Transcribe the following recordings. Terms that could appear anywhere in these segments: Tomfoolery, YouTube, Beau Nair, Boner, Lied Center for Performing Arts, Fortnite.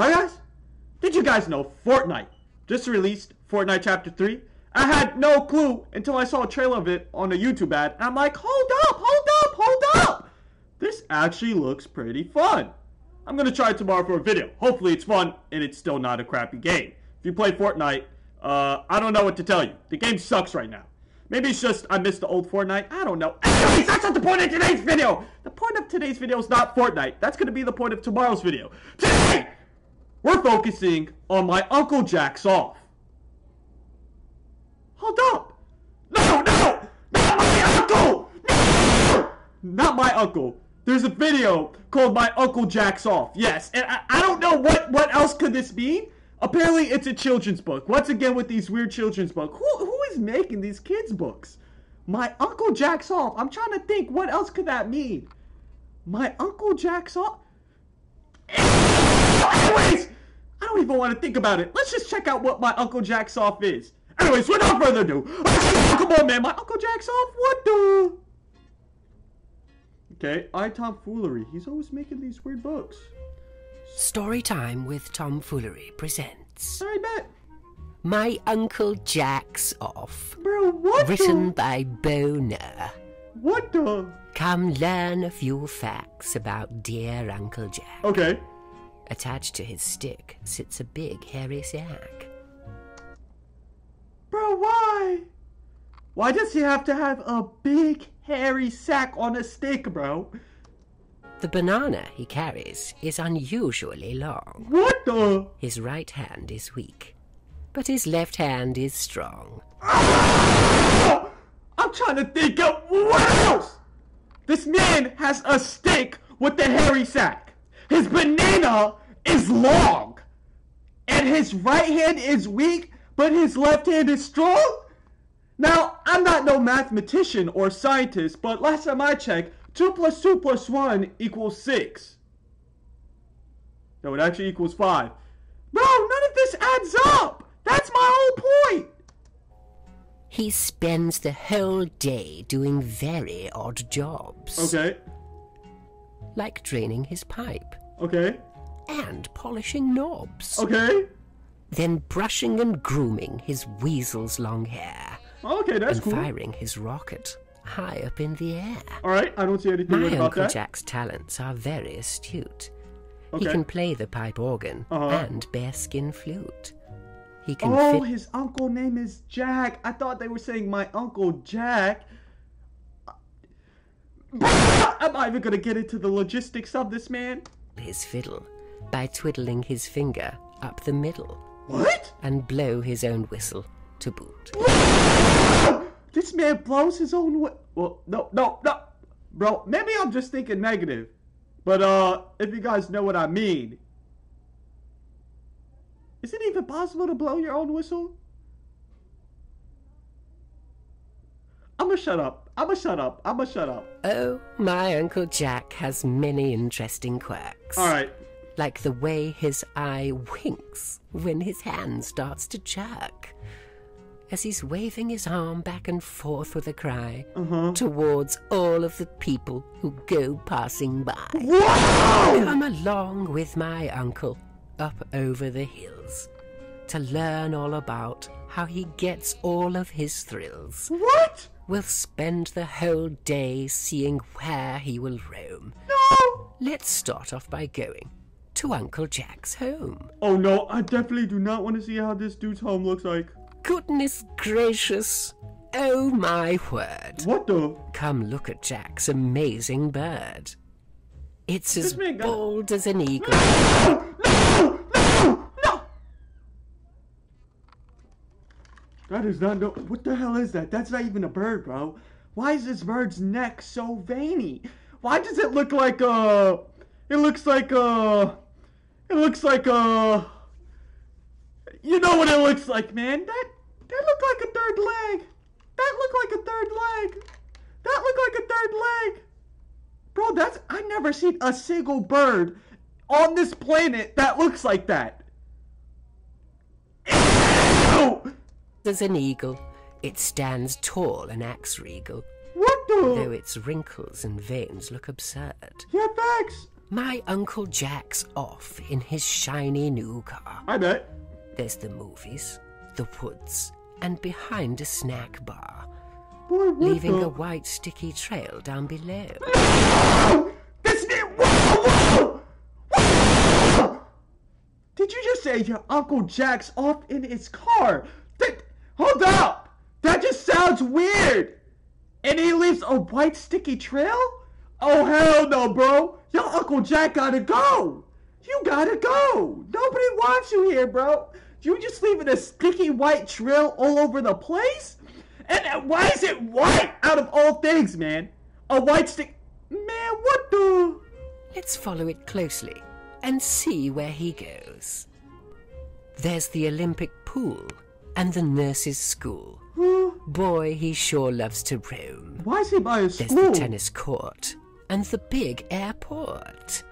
Hi guys! Did you guys know Fortnite just released Fortnite Chapter 3? I had no clue until I saw a trailer of it on a YouTube ad, and I'm like, hold up! This actually looks pretty fun. I'm gonna try it tomorrow for a video. Hopefully it's fun, and it's still not a crappy game. If you play Fortnite, I don't know what to tell you. The game sucks right now. Maybe it's just I missed the old Fortnite. I don't know. Anyways, that's not the point of today's video. The point of today's video is not Fortnite. That's going to be the point of tomorrow's video. Today, we're focusing on my Uncle Jack's off. Hold up. No. Not my uncle. No. Not my uncle. There's a video called My Uncle Jack's Off. Yes. And I don't know what else could this be. Apparently, it's a children's book. Once again, with these weird children's books. Who is making these kids' books? My Uncle Jack's Off. I'm trying to think. What else could that mean? My Uncle Jack's Off? Anyways, I don't even want to think about it. Let's just check out what My Uncle Jack's Off is. Anyways, without further ado. Come on, man. My Uncle Jack's Off? What the? Okay. Tomfoolery. He's always making these weird books. Storytime with Tomfoolery presents. I bet. My Uncle Jack's Off. Bro, what? Written by Boner. What the? Come learn a few facts about dear Uncle Jack. Okay. Attached to his stick sits a big hairy sack. Bro, why? Why does he have to have a big hairy sack on a stick, bro? The banana he carries is unusually long. What the? His right hand is weak, but his left hand is strong. Oh! I'm trying to think of what else! This man has a stick with the hairy sack. His banana is long, and his right hand is weak, but his left hand is strong? Now, I'm not no mathematician or scientist, but last time I checked, 2 + 2 + 1 = 6. No, it actually equals 5. Bro, none of this adds up. That's my whole point. He spends the whole day doing very odd jobs. Okay. Like draining his pipe. Okay. And polishing knobs. Okay. Then brushing and grooming his weasel's long hair. Okay, that's cool. And firing his rocket high up in the air. Alright, I don't see anything weird about that. My Uncle Jack's talents are very astute. Okay. He can play the pipe organ and bearskin flute. He can his uncle name is Jack. I thought they were saying my Uncle Jack. I'm not even going to get into the logistics of this man. His fiddle by twiddling his finger up the middle. What? And blow his own whistle to boot. This man blows his own way. Well, no. Bro, maybe I'm just thinking negative. But, if you guys know what I mean. Is it even possible to blow your own whistle? I'ma shut up. Oh, my Uncle Jack has many interesting quirks. Alright. Like the way his eye winks when his hand starts to jerk, as he's waving his arm back and forth with a cry towards all of the people who go passing by. Whoa! Come along with my uncle up over the hills to learn all about how he gets all of his thrills. What? We'll spend the whole day seeing where he will roam. No! Let's start off by going to Uncle Jack's home. Oh no, I definitely do not want to see how this dude's home looks like. Goodness gracious. Oh my word. What the? Come look at Jack's amazing bird. It's as bold as an eagle. No! That is not no. What the hell is that? That's not even a bird, bro. Why is this bird's neck so veiny? Why does it look like a... It looks like a... You know what it looks like, man. That looked like a third leg. That looked like a third leg. Bro, I never seen a single bird on this planet that looks like that. Ew! There's an eagle. It stands tall and axe regal. What the? Though its wrinkles and veins look absurd. Yeah, thanks. My Uncle Jack's off in his shiny new car. I bet. There's the movies, the woods, and behind a snack bar. Boy, leaving a white sticky trail down below. Did you just say your Uncle Jack's off in his car? Hold up! That just sounds weird! And he leaves a white sticky trail? Oh, hell no, bro! Your Uncle Jack gotta go! You gotta go! Nobody wants you here, bro! You just leaving a sticky white trail all over the place? And why is it white out of all things, man? A white stick... Man, what the... Let's follow it closely and see where he goes. There's the Olympic pool and the nurse's school. Boy, he sure loves to roam. Why is he by a school? There's the tennis court and the big airport.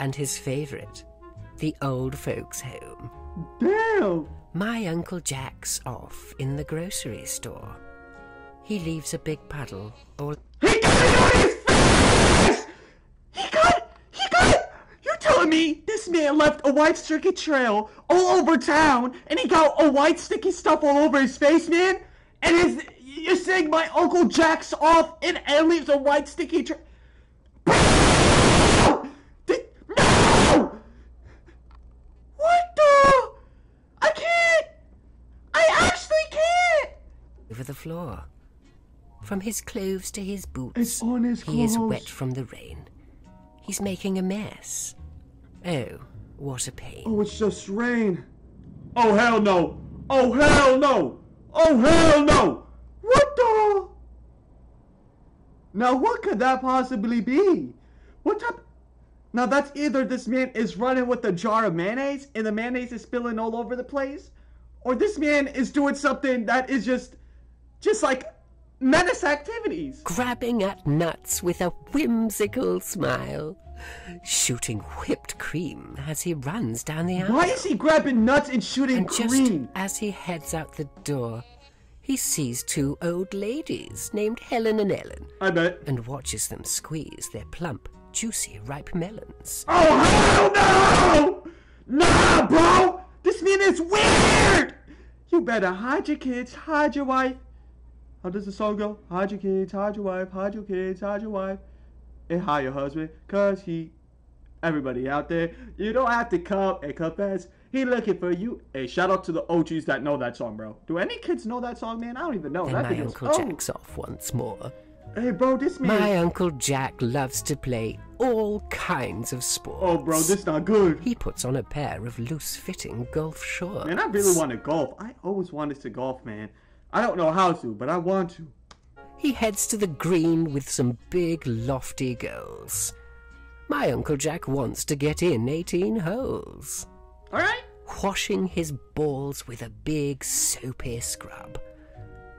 And his favorite, the old folks' home. Damn! My Uncle Jack's off in the grocery store. He leaves a big puddle all... He got it on his face! He got it! You're telling me this man left a white sticky trail all over town and he got a white sticky stuff all over his face, man? And you're saying my Uncle Jack's off and leaves a white sticky trail? The floor. From his clothes to his boots, it's on his clothes. He is wet from the rain. He's making a mess. Oh, what a pain. Oh, it's just rain. Oh, hell no. Oh, hell no. Oh, hell no. What the? Now, what could that possibly be? What type? Now, that's either this man is running with a jar of mayonnaise and the mayonnaise is spilling all over the place, or this man is doing something that is just like menace activities. Grabbing at nuts with a whimsical smile. Shooting whipped cream as he runs down the aisle. Why is he grabbing nuts and shooting cream? Just as he heads out the door, he sees two old ladies named Helen and Ellen. I bet. And watches them squeeze their plump, juicy, ripe melons. Oh, hell no! Nah, bro! This man is weird! You better hide your kids, hide your wife. How does the song go? Hide your kids, hide your wife, hide your kids, hide your wife, and hide your husband, cause he... Everybody out there, you don't have to come and confess. He looking for you. Hey, shout out to the OGs that know that song, bro. Do any kids know that song, man? I don't even know. Then my Uncle Jack's off once more. Hey, bro, this man... My Uncle Jack loves to play all kinds of sports. Oh, bro, this not good. He puts on a pair of loose-fitting golf shorts. Man, I really want to golf. I always wanted to golf, man. I don't know how to, but I want to. He heads to the green with some big, lofty goals. My Uncle Jack wants to get in 18 holes. All right. Washing his balls with a big, soapy scrub.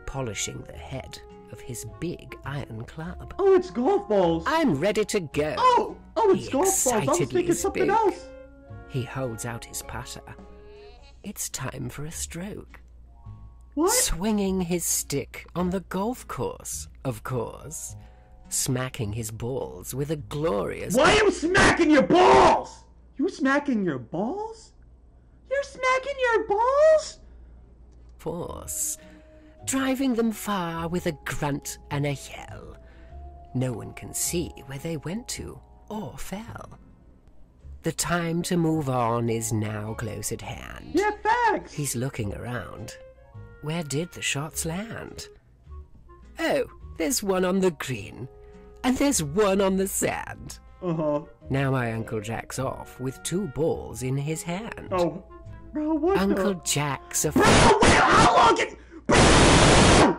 Polishing the head of his big iron club. Oh, it's golf balls. I'm ready to go. Oh, it's golf balls. I was thinking something else. He holds out his putter. It's time for a stroke. What? Swinging his stick on the golf course, of course. Smacking his balls with a glorious... Why are you smacking your balls? You smacking your balls? You're smacking your balls? Force. Driving them far with a grunt and a yell. No one can see where they went to or fell. The time to move on is now close at hand. Yeah, thanks. He's looking around. Where did the shots land? Oh, there's one on the green, and there's one on the sand. Uh-huh. Now my Uncle Jack's off with two balls in his hand. Oh, bro, what Uncle the... Jack's a... Bro, how long can... Bro!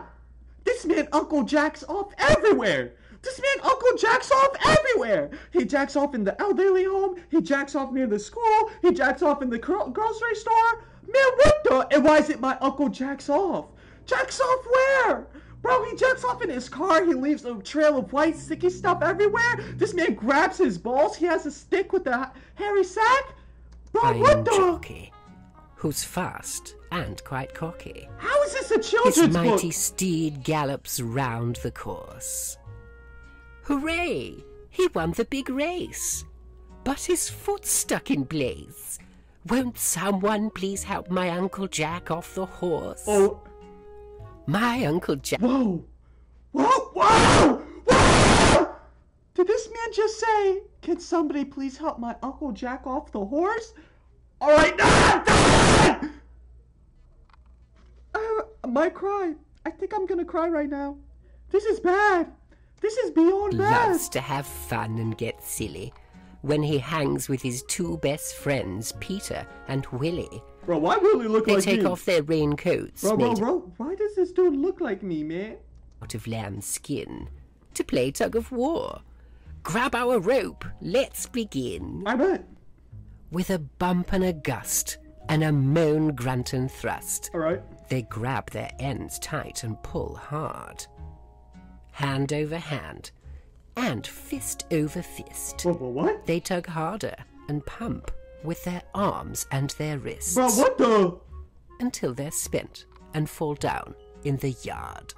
This man Uncle Jack's off everywhere! This man Uncle Jack's off everywhere! He jacks off in the elderly home, he jacks off near the school, he jacks off in the grocery store... Man, what the? And why is it my Uncle Jack's off? Jack's off where? Bro, he jacks off in his car. He leaves a trail of white, sticky stuff everywhere. This man grabs his balls. He has a stick with a hairy sack. Bro, what the? Jockey, who's fast and quite cocky. How is this a children's book? His mighty steed gallops round the course. Hooray! He won the big race. got his foot stuck in place. Won't someone please help my Uncle Jack off the horse? Oh. My Uncle Jack. Whoa! Whoa! Whoa! Whoa! Did this man just say, can somebody please help my Uncle Jack off the horse? All right. I might cry. I think I'm gonna cry right now. This is bad. This is beyond bad. Loves to have fun and get silly. When he hangs with his two best friends, Peter and Willie. Bro, why Willie look like me? They take off their raincoats. Bro, why does this dude look like me, man? Out of lamb's skin to play tug of war. Grab our rope. Let's begin. I bet. With a bump and a gust and a moan, grunt and thrust. All right. They grab their ends tight and pull hard. Hand over hand. And fist over fist. What? They tug harder and pump with their arms and their wrists. Bro, what the? Until they're spent and fall down in the yard.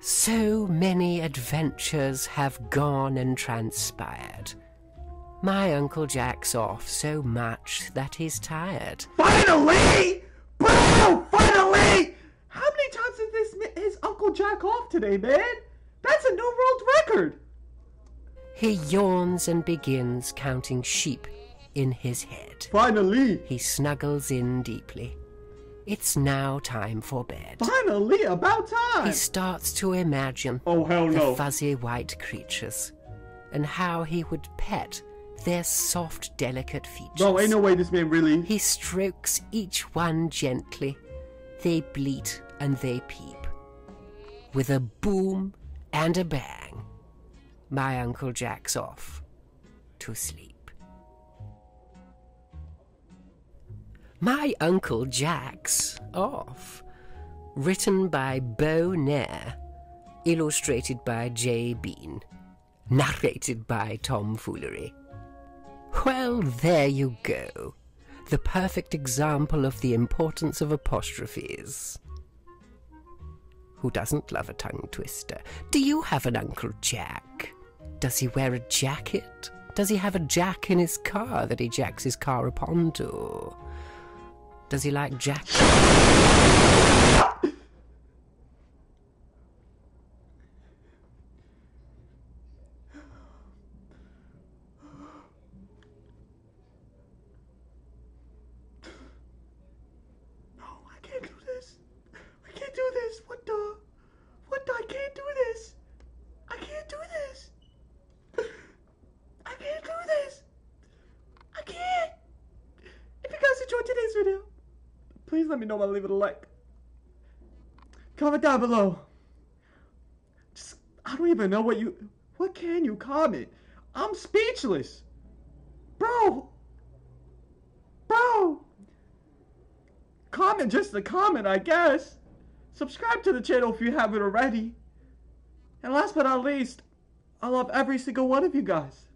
So many adventures have gone and transpired. My Uncle Jack's off so much that he's tired. Finally! Bro, finally! How many times did his Uncle Jack off today, man? That's a new world record! He yawns and begins counting sheep in his head. Finally! He snuggles in deeply. It's now time for bed. Finally! About time! He starts to imagine the fuzzy white creatures and how he would pet their soft, delicate features. Bro, ain't no way this man really... He strokes each one gently. They bleat and they peep. With a boom... and a bang, my Uncle Jack's off to sleep. My Uncle Jack's Off, written by Beau Nair, illustrated by J. Bean, narrated by Tomfoolery. Well, there you go. The perfect example of the importance of apostrophes. Who doesn't love a tongue twister? Do you have an Uncle Jack? Does he wear a jacket? Does he have a jack in his car that he jacks his car up onto? Does he like jack? Video, please let me know by leaving a like, comment down below. Just, I don't even know what can you comment? I'm speechless, bro. Comment just a comment, I guess. Subscribe to the channel if you haven't already. And last but not least, I love every single one of you guys.